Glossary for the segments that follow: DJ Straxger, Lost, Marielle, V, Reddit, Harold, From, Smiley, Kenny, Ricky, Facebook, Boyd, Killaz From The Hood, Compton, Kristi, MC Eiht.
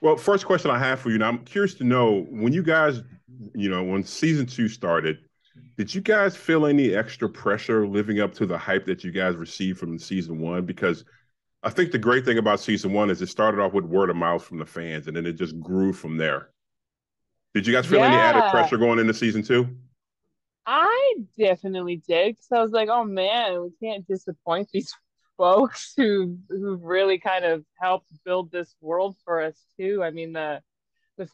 Well, first question I have for you, and I'm curious to know, when you guys, you know, when season two started, did you guys feel any extra pressure living up to the hype that you guys received from season one? Because I think the great thing about season one is it started off with word of mouth from the fans, and then it just grew from there. Did you guys feel any added pressure going into season two? I definitely did, because I was like, oh man, we can't disappoint these folks who've really kind of helped build this world for us too. I mean, the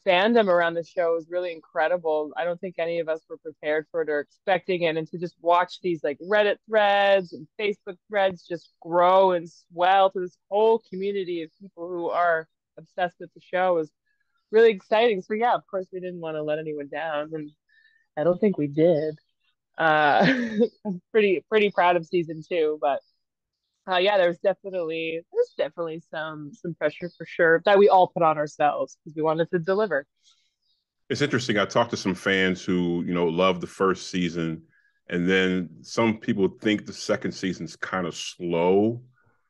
fandom around the show is really incredible. I don't think any of us were prepared for it or expecting it. And to just watch these like Reddit threads and Facebook threads just grow and swell to this whole community of people who are obsessed with the show is really exciting. So yeah, of course we didn't want to let anyone down, and I don't think we did. I'm pretty proud of season two, but yeah, there's definitely some pressure for sure that we all put on ourselves because we wanted to deliver. It's interesting. I talked to some fans who, you know, loved the first season, and then some people think the second season's kind of slow.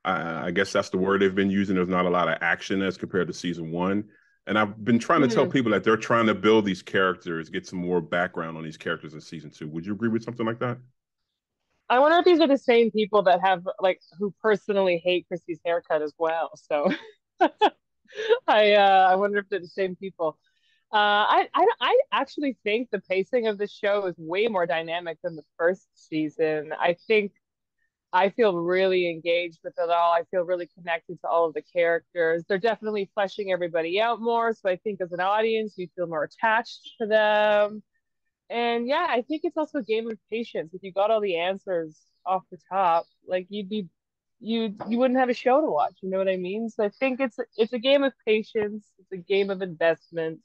I guess that's the word they've been using. There's not a lot of action as compared to season one. And I've been trying to tell people that they're trying to build these characters, get some more background on these characters in season two. Would you agree with something like that? I wonder if these are the same people that have, like, who personally hate Kristi's haircut as well. So I wonder if they're the same people. I actually think the pacing of the show is way more dynamic than the first season. I feel really engaged with it all. I feel really connected to all of the characters. They're definitely fleshing everybody out more. So I think as an audience, you feel more attached to them. And yeah, I think it's also a game of patience. If you got all the answers off the top, like you wouldn't have a show to watch. You know what I mean? So I think it's a game of patience. It's a game of investment.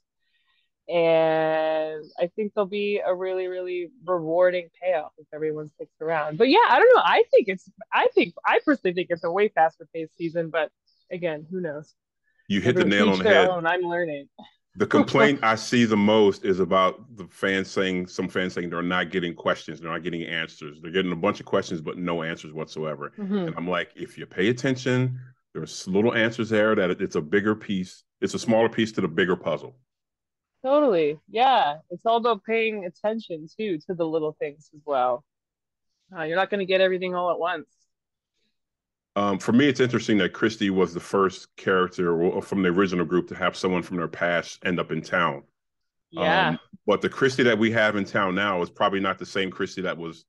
And I think there'll be a really, really rewarding payoff if everyone sticks around. But yeah, I don't know. I personally think it's a way faster paced season, but again, who knows? You hit the nail on the head. I'm learning. The complaint I see the most is about some fans saying they're not getting questions, they're not getting answers. They're getting a bunch of questions, but no answers whatsoever. Mm-hmm. And I'm like, if you pay attention, there's little answers there that it's a bigger piece. It's a smaller piece to the bigger puzzle. Totally. Yeah. It's all about paying attention too, to the little things as well. You're not going to get everything all at once. For me, it's interesting that Kristi was the first character from the original group to have someone from their past end up in town. Yeah. But the Kristi that we have in town now is probably not the same Kristi that was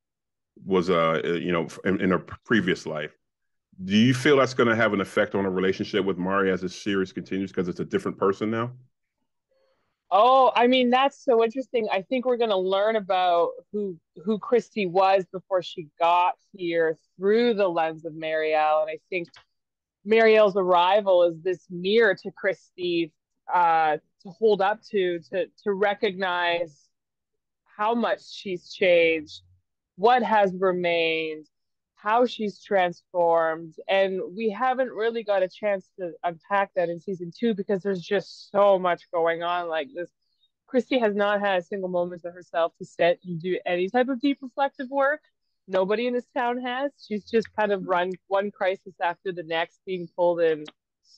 you know, in her previous life. Do you feel that's going to have an effect on a relationship with Mari as the series continues because it's a different person now? Oh, I mean, that's so interesting. I think we're going to learn about who Kristi was before she got here through the lens of Marielle. And I think Marielle's arrival is this mirror to Kristi to hold up to recognize how much she's changed, what has remained, how she's transformed. And we haven't really got a chance to unpack that in season two because there's just so much going on. Like this, Kristi has not had a single moment of herself to sit and do any type of deep reflective work. Nobody in this town has. She's just kind of run one crisis after the next, being pulled in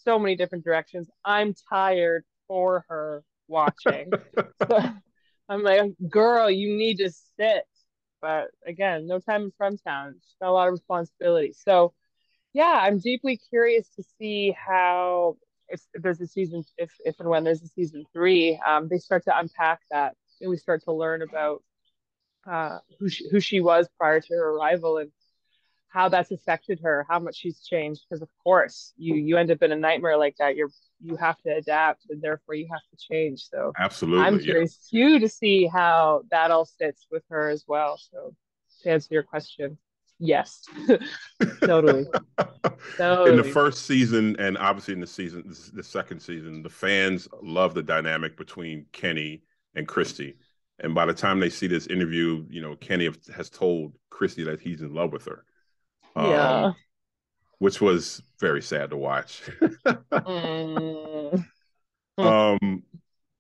so many different directions. I'm tired for her watching. So I'm like, girl, you need to sit. But again, no time in From Town. She's got a lot of responsibility. So yeah, I'm deeply curious to see how, if and when there's a season three, they start to unpack that and we start to learn about who she was prior to her arrival and how that's affected her, how much she's changed. Because of course, you end up in a nightmare like that. You have to adapt, and therefore you have to change. So absolutely, I'm curious too to see how that all sits with her as well. So to answer your question, yes, totally. In the first season, and obviously in the second season, the fans love the dynamic between Kenny and Kristi. And by the time they see this interview, you know, Kenny has told Kristi that he's in love with her. Yeah. Which was very sad to watch.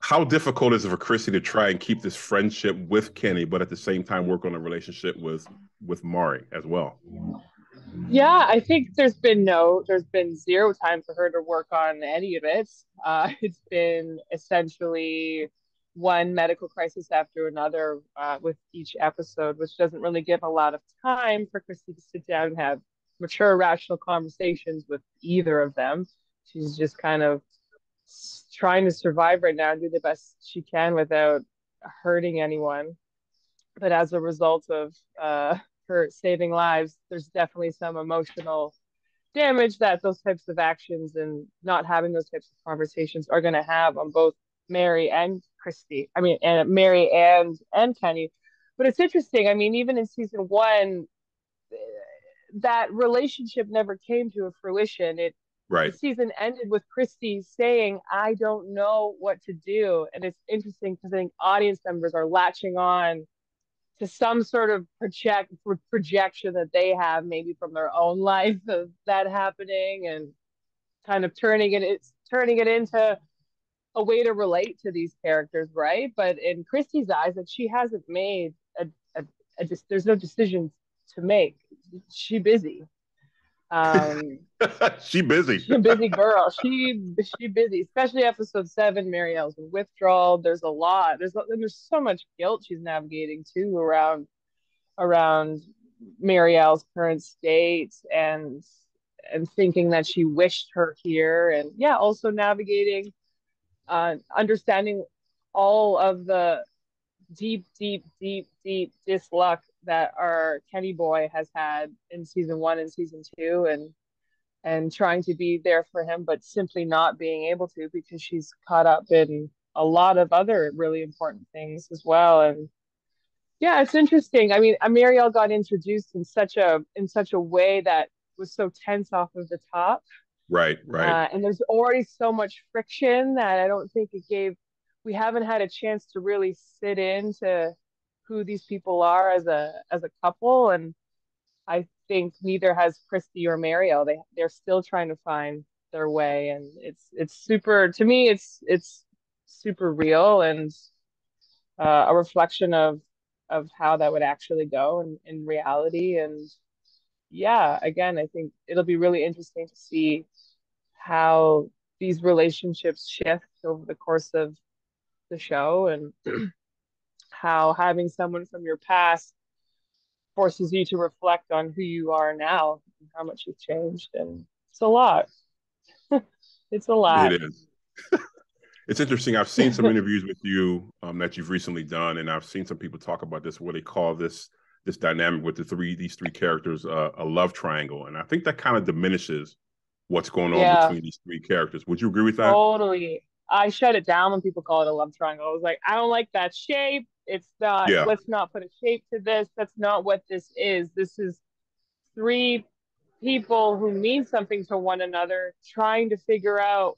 How difficult is it for Kristi to try and keep this friendship with Kenny, but at the same time work on a relationship with Mari as well? Yeah, I think there's been zero time for her to work on any of it. It's been essentially one medical crisis after another with each episode, which doesn't really give a lot of time for Kristi to sit down and have mature, rational conversations with either of them. She's just kind of trying to survive right now and do the best she can without hurting anyone. But as a result of her saving lives, there's definitely some emotional damage that those types of actions and not having those types of conversations are going to have on both Mari and Kristi. I mean, and Mari and Kenny. But it's interesting. I mean, even in season one, that relationship never came to a fruition. Right. The season ended with Kristi saying, I don't know what to do. And it's interesting because I think audience members are latching on to some sort of projection that they have maybe from their own life of that happening and kind of turning it into a way to relate to these characters, right? But in Kristi's eyes, like, she hasn't made there's no decision to make. She's busy. She's a busy girl. She busy, especially episode 7, Marielle's withdrawal. There's a lot. There's so much guilt she's navigating too around Marielle's current state and thinking that she wished her here, and yeah, also navigating, understanding all of the deep disluck that our Kenny boy has had in season 1 and season 2, and trying to be there for him, but simply not being able to because she's caught up in a lot of other really important things as well. And yeah, it's interesting. I mean, Marielle got introduced in such a way that was so tense off of the top. Right. And there's already so much friction that I don't think we haven't had a chance to really sit into who these people are as a couple, and I think neither has Kristi or Marielle. They're still trying to find their way, and it's super, to me, it's super real, and a reflection of how that would actually go in reality. And yeah, again, I think it'll be really interesting to see how these relationships shift over the course of the show, and how having someone from your past forces you to reflect on who you are now and how much you've changed. And it's a lot. It's a lot. It is. It's interesting. I've seen some interviews with you that you've recently done, and I've seen some people talk about this, what they call this dynamic with these three characters, a love triangle. And I think that kind of diminishes what's going on between these three characters. Would you agree with that? Totally. I shut it down when people call it a love triangle. I was like, I don't like that shape. It's not, Let's not put a shape to this. That's not what this is. This is three people who mean something to one another, trying to figure out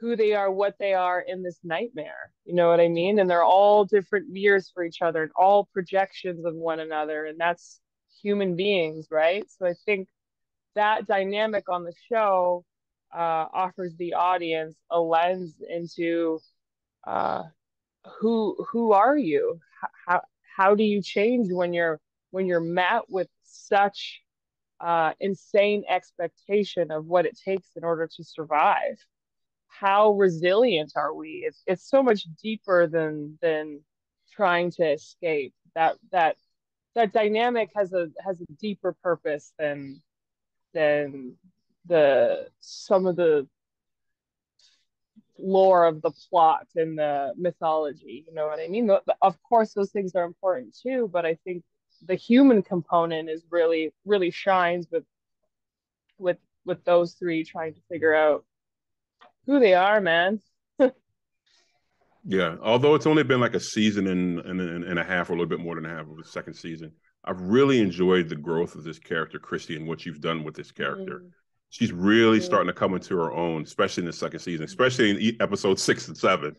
who they are, what they are in this nightmare. You know what I mean? And they're all different mirrors for each other and all projections of one another. And that's human beings, right? So I think that dynamic on the show offers the audience a lens into who are you? How do you change when you're met with such insane expectation of what it takes in order to survive? How resilient are we? It's so much deeper than trying to escape. That dynamic has a deeper purpose than some of the lore of the plot and the mythology, you know what I mean? Of course, those things are important too, but I think the human component is really, really shines with those three trying to figure out who they are, man. Yeah, although it's only been like a season and a half, or a little bit more than a half of the second season, I've really enjoyed the growth of this character, Kristi, and what you've done with this character. Mm-hmm. She's really starting to come into her own, especially in the second season, especially in episodes 6 and 7.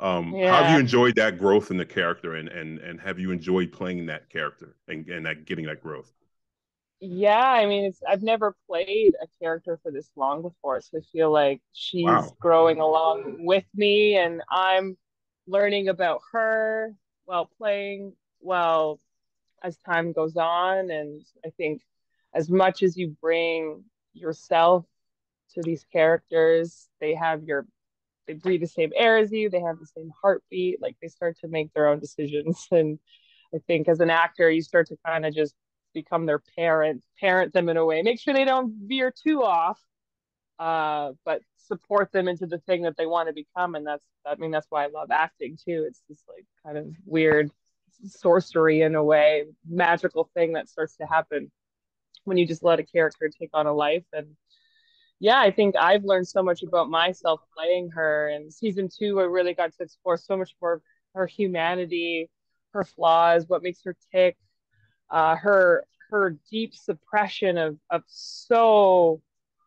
How have you enjoyed that growth in the character, and have you enjoyed playing that character and getting that growth? Yeah, I mean, I've never played a character for this long before, so I feel like she's growing along with me, and I'm learning about her while playing, well, as time goes on. And I think as much as you bring yourself to these characters, they breathe the same air as you, they have the same heartbeat, like they start to make their own decisions. And I think as an actor, you start to kind of just become their parent them in a way, make sure they don't veer too off, but support them into the thing that they want to become. And that's why I love acting too. It's this like kind of weird sorcery in a way, magical thing that starts to happen when you just let a character take on a life. And yeah, I think I've learned so much about myself playing her. And season 2, I really got to explore so much more of her humanity, her flaws, what makes her tick, her deep suppression of so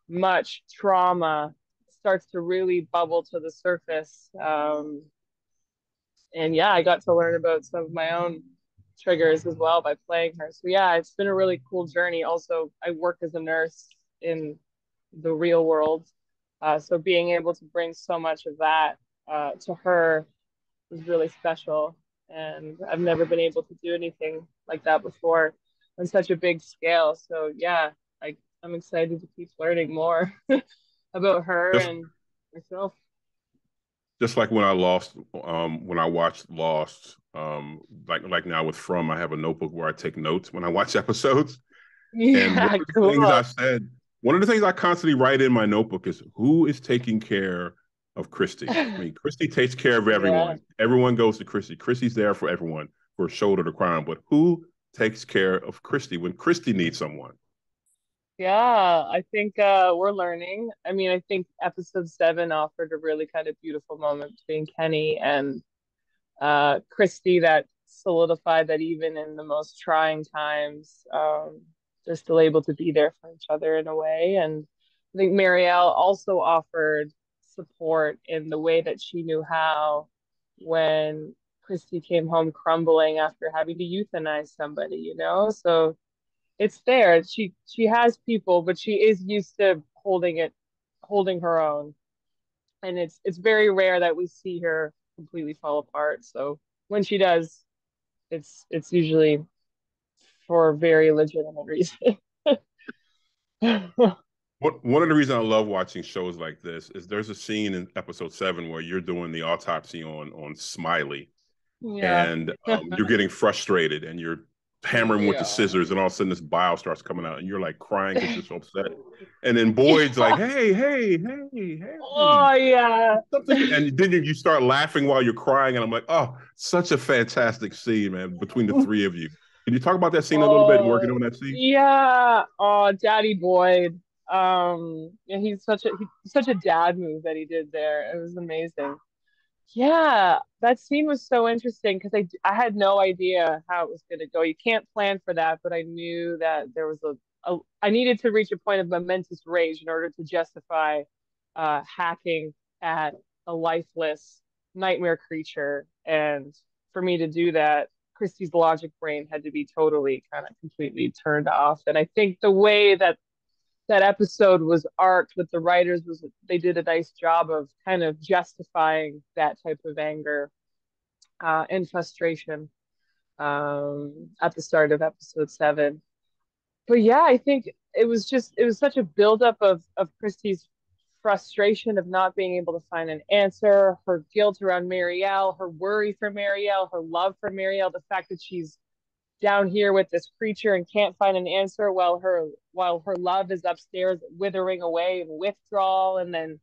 much trauma starts to really bubble to the surface. And yeah, I got to learn about some of my own triggers as well by playing her. So yeah, it's been a really cool journey. Also, I work as a nurse in the real world. So being able to bring so much of that to her was really special. And I've never been able to do anything like that before on such a big scale. So yeah, I'm excited to keep learning more about her and myself. Just like when I watched Lost, like now with From, I have a notebook where I take notes when I watch episodes. Yeah, and one of the things I constantly write in my notebook is, who is taking care of Kristi? I mean, Kristi takes care of everyone. Yeah. Everyone goes to Kristi. Kristi's there for everyone, for a shoulder to cry on. But who takes care of Kristi when Kristi needs someone? Yeah, I think we're learning. I mean, I think episode 7 offered a really kind of beautiful moment between Kenny and Kristi that solidified that even in the most trying times, they're still able to be there for each other in a way. And I think Marielle also offered support in the way that she knew how when Kristi came home crumbling after having to euthanize somebody, you know? So it's there. She has people, but she is used to holding her own. And it's very rare that we see her completely fall apart. So when she does, it's usually for very legitimate reason. One of the reasons I love watching shows like this is there's a scene in episode 7 where you're doing the autopsy on Smiley, and you're getting frustrated and you're hammering with the scissors, and all of a sudden this bile starts coming out, and you're like crying because you're so upset. And then Boyd's like, hey. Oh yeah. And then you start laughing while you're crying, and I'm like, oh, such a fantastic scene, man, between the three of you. Can you talk about that scene a little bit, working on that scene? Yeah. Oh, Daddy Boyd. And he's such a dad move that he did there. It was amazing. Yeah, that scene was so interesting because I had no idea how it was going to go. You can't plan for that, but I knew that there was I needed to reach a point of momentous rage in order to justify hacking at a lifeless nightmare creature. And for me to do that, Kristi's logic brain had to be totally completely turned off. And I think the way that episode was arced with the writers was they did a nice job of kind of justifying that type of anger and frustration at the start of episode 7. But yeah, I think it was such a buildup of Kristi's frustration of not being able to find an answer, her guilt around Marielle, her worry for Marielle, her love for Marielle, the fact that she's down here with this creature and can't find an answer while her love is upstairs withering away and withdrawal, and then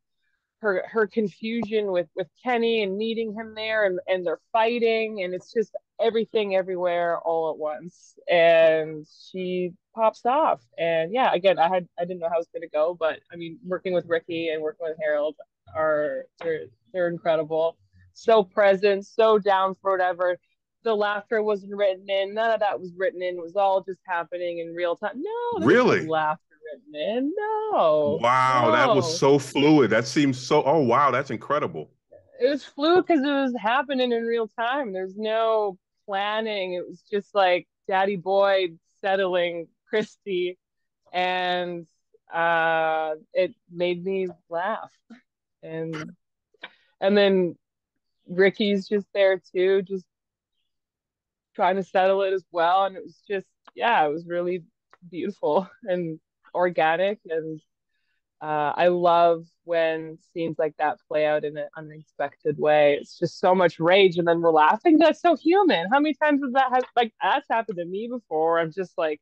her confusion with Kenny and needing him there, and they're fighting, and it's just everything everywhere all at once. And she pops off. And yeah, again, I didn't know how it was gonna go, but I mean, working with Ricky and working with Harold they're incredible. So present, so down for whatever. The laughter wasn't written in. None of that was written in. It was all just happening in real time. No, really, no laughter written in. No. Wow, no. That was so fluid. That seems so. Oh wow, that's incredible. It was fluid because it was happening in real time. There's no planning. It was just like Daddy Boyd settling Kristi, and it made me laugh. And then Ricky's just there too, just trying to settle it as well. And it was just, yeah, it was really beautiful and organic. And I love when scenes like that play out in an unexpected way. It's just so much rage, and then we're laughing. That's so human. How many times has that that's happened to me before? I'm just like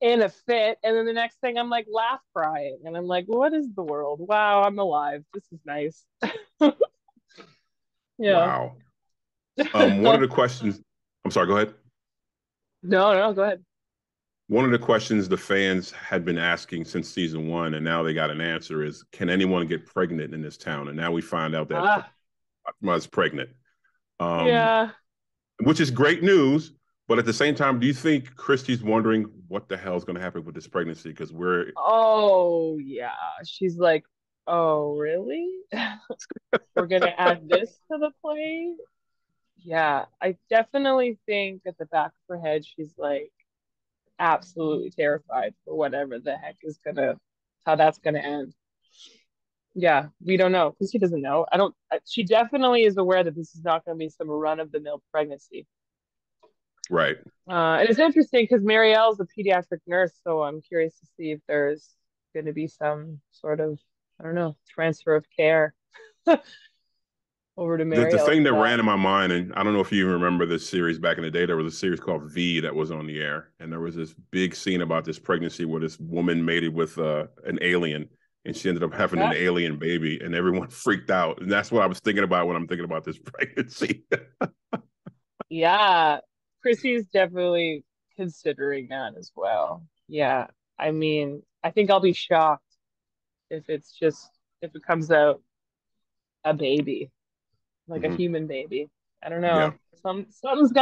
in a fit, and then the next thing I'm like laugh crying, and I'm like, what is the world? Wow, I'm alive. This is nice. Yeah. Wow. One of the questions. I'm sorry. Go ahead. No. Go ahead. One of the questions the fans had been asking since season one, and now they got an answer, is can anyone get pregnant in this town? And now we find out that Fatma is pregnant. Yeah. Which is great news, but at the same time, do you think Kristi's wondering what the hell is going to happen with this pregnancy? Because we're... Oh, yeah. She's like, oh, really? We're going to add this to the play? Yeah. I definitely think at the back of her head, she's like, absolutely terrified for whatever the heck is how that's gonna end. Yeah, we don't know, because she doesn't know. She definitely is aware that this is not gonna be some run-of-the-mill pregnancy. Right. And it's interesting because Marielle's a pediatric nurse, so I'm curious to see if there's gonna be some sort of, I don't know, transfer of care over to Marielle. The thing that ran in my mind, and I don't know if you remember this series back in the day, there was a series called V that was on the air, and there was this big scene about this pregnancy where this woman mated with an alien, and she ended up having an alien baby, and everyone freaked out. And that's what I was thinking about when I'm thinking about this pregnancy. Yeah, Kristi's definitely considering that as well. Yeah, I mean, I think I'll be shocked if it comes out a baby. Like a human baby. I don't know. Yeah. Something's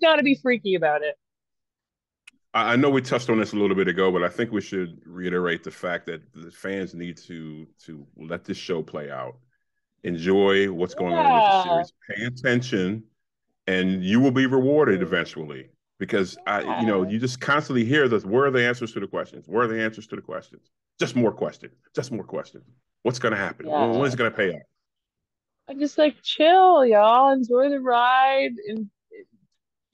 gotta be freaky about it. I know we touched on this a little bit ago, but I think we should reiterate the fact that the fans need to let this show play out. Enjoy what's going on with the series. Pay attention, and you will be rewarded eventually. Because you just constantly hear this, where are the answers to the questions? Where are the answers to the questions? Just more questions. Just more questions. What's gonna happen? Yeah. When is it gonna pay off? I'm just like, chill, y'all. Enjoy the ride and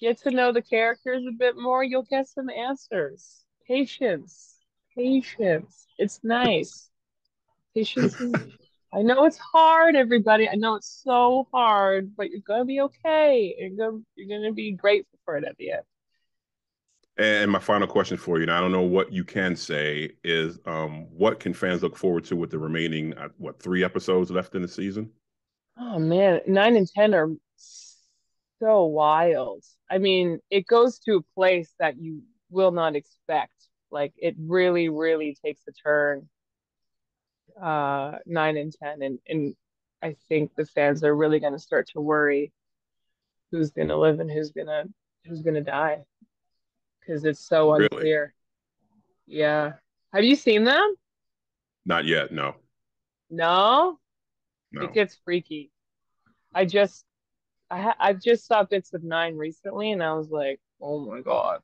get to know the characters a bit more. You'll get some answers. Patience. It's nice. Patience is... I know it's hard, everybody. I know it's so hard, but you're going to be okay. You're going to be grateful for it at the end. And my final question for you, and I don't know what you can say, is what can fans look forward to with the remaining, 3 episodes left in the season? Oh man, 9 and 10 are so wild. I mean, it goes to a place that you will not expect. Like, it really, really takes a turn. 9 and 10, and I think the fans are really going to start to worry who's going to live and who's going to die, because it's so unclear. Really? Yeah. Have you seen them? Not yet. No. No. No. It gets freaky. I've just saw bits of 9 recently, and I was like, oh my God,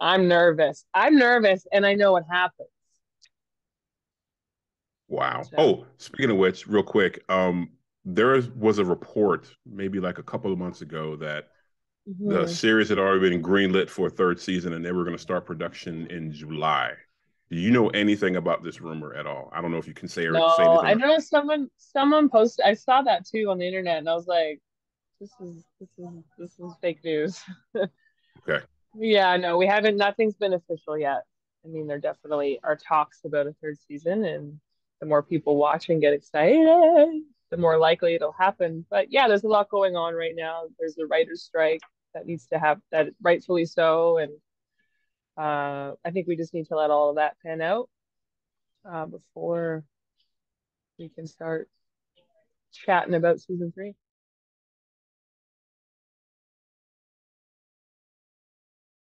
I'm nervous, and I know what happens. Wow. So. Oh, speaking of which, real quick, there was a report maybe like a couple of months ago that the series had already been greenlit for a 3rd season, and they were going to start production in July. Do you know anything about this rumor at all? I don't know if you can say say anything. I know someone posted. I saw that too on the internet, and I was like, "This is fake news." Okay. Yeah, no, we haven't. Nothing's been official yet. I mean, there definitely are talks about a 3rd season, and the more people watch and get excited, the more likely it'll happen. But yeah, there's a lot going on right now. There's a writer's strike that needs to happen, that rightfully so, and. I think we just need to let all of that pan out before we can start chatting about season 3.